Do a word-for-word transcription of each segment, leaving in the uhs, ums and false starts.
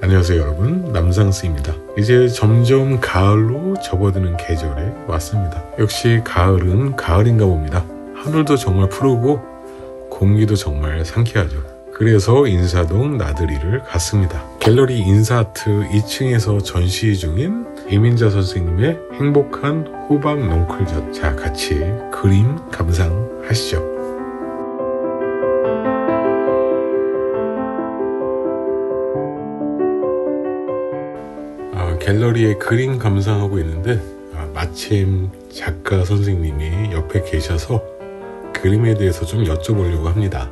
안녕하세요 여러분, 남상스입니다. 이제 점점 가을로 접어드는 계절에 왔습니다. 역시 가을은 가을인가 봅니다. 하늘도 정말 푸르고 공기도 정말 상쾌하죠. 그래서 인사동 나들이를 갔습니다. 갤러리 인사아트 이 층에서 전시 중인 이민자 선생님의 행복한 호박넝쿨展, 자 같이 그림 감상하시죠. 갤러리에 그림 감상하고 있는데 아, 마침 작가 선생님이 옆에 계셔서 그림에 대해서 좀 여쭤보려고 합니다.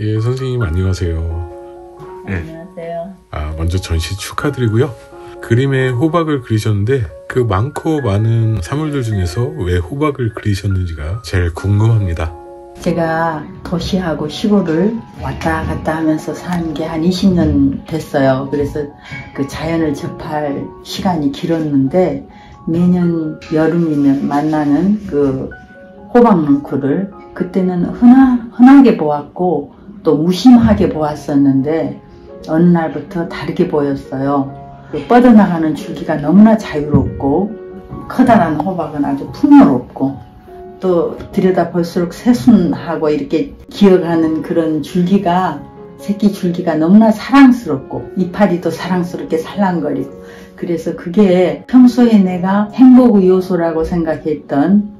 예, 선생님 안녕하세요. 네. 안녕하세요. 아, 먼저 전시 축하드리고요. 그림에 호박을 그리셨는데 그 많고 많은 사물들 중에서 왜 호박을 그리셨는지가 제일 궁금합니다. 제가 도시하고 시골을 왔다 갔다 하면서 산 게 한 이십 년 됐어요. 그래서 그 자연을 접할 시간이 길었는데 매년 여름이면 만나는 그 호박넝쿨을 그때는 흔하, 흔하게 보았고 또 무심하게 보았었는데 어느 날부터 다르게 보였어요. 그 뻗어나가는 줄기가 너무나 자유롭고 커다란 호박은 아주 풍요롭고 또 들여다볼수록 새순하고 이렇게 기어가는 그런 줄기가 새끼 줄기가 너무나 사랑스럽고 이파리도 사랑스럽게 살랑거리고 그래서 그게 평소에 내가 행복의 요소라고 생각했던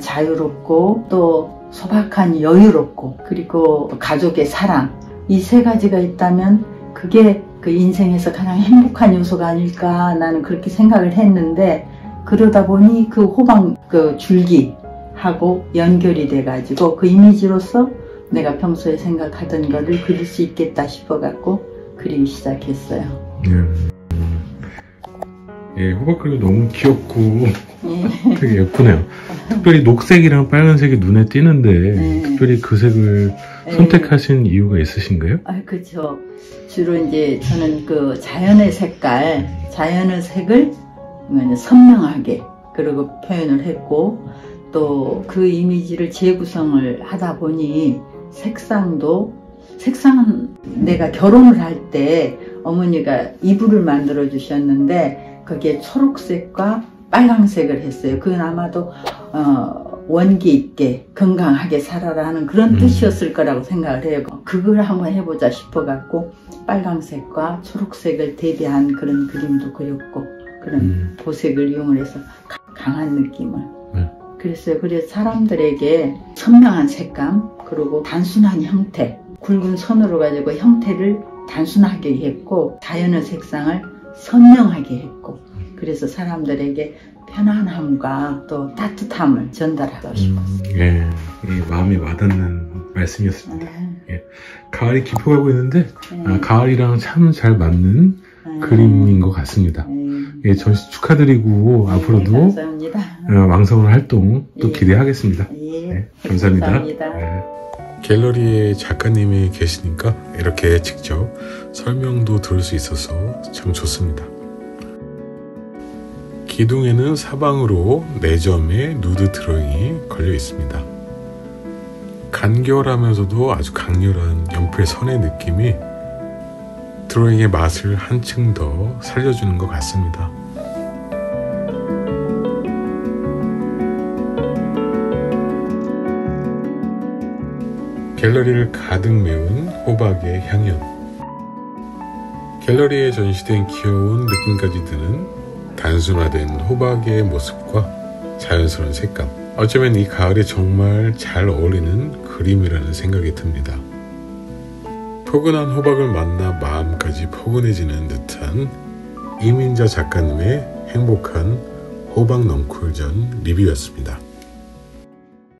자유롭고 또 소박한 여유롭고 그리고 가족의 사랑 이 세 가지가 있다면 그게 그 인생에서 가장 행복한 요소가 아닐까 나는 그렇게 생각을 했는데 그러다 보니 그 호박 그 줄기 하고 연결이 돼가지고 그 이미지로서 내가 평소에 생각하던 거를 그릴 수 있겠다 싶어갖고 그리기 시작했어요. 예, 예 호박 그림 너무 귀엽고 예. 되게 예쁘네요. 특별히 녹색이랑 빨간색이 눈에 띄는데 예. 특별히 그 색을 선택하신 예. 이유가 있으신가요? 아, 그렇죠. 주로 이제 저는 그 자연의 색깔, 자연의 색을 선명하게 그리고 표현을 했고. 또 그 이미지를 재구성을 하다 보니 색상도 색상은 내가 결혼을 할 때 어머니가 이불을 만들어 주셨는데 거기에 초록색과 빨강색을 했어요. 그건 아마도 어, 원기 있게 건강하게 살아라 하는 그런 음. 뜻이었을 거라고 생각을 해요. 그걸 한번 해보자 싶어 갖고 빨강색과 초록색을 대비한 그런 그림도 그렸고 그런 음. 보색을 이용을 해서 강한 느낌을 네. 그랬어요. 그래서 사람들에게 선명한 색감 그리고 단순한 형태 굵은 선으로 가지고 형태를 단순하게 했고 자연의 색상을 선명하게 했고 그래서 사람들에게 편안함과 또 따뜻함을 전달하고 싶었어요. 음, 예, 예, 마음이 와닿는 말씀이었습니다. 네. 예, 가을이 깊어가고 있는데 네. 아, 가을이랑 참 잘 맞는 네. 그림인 것 같습니다. 네. 예, 전시 축하드리고 네, 앞으로도 감사합니다. 왕성한 활동 또 예. 기대하겠습니다. 예, 네, 감사합니다. 감사합니다. 네. 갤러리에 작가님이 계시니까 이렇게 직접 설명도 들을 수 있어서 참 좋습니다. 기둥에는 사방으로 네 점의 누드 드로잉이 걸려 있습니다. 간결하면서도 아주 강렬한 연필 선의 느낌이 드로잉의 맛을 한층 더 살려주는 것 같습니다. 갤러리를 가득 메운 호박의 향연. 갤러리에 전시된 귀여운 느낌까지 드는 단순화된 호박의 모습과 자연스러운 색감. 어쩌면 이 가을에 정말 잘 어울리는 그림이라는 생각이 듭니다. 포근한 호박을 만나 마음까지 포근해지는 듯한 이민자 작가님의 행복한 호박넝쿨 전 리뷰였습니다.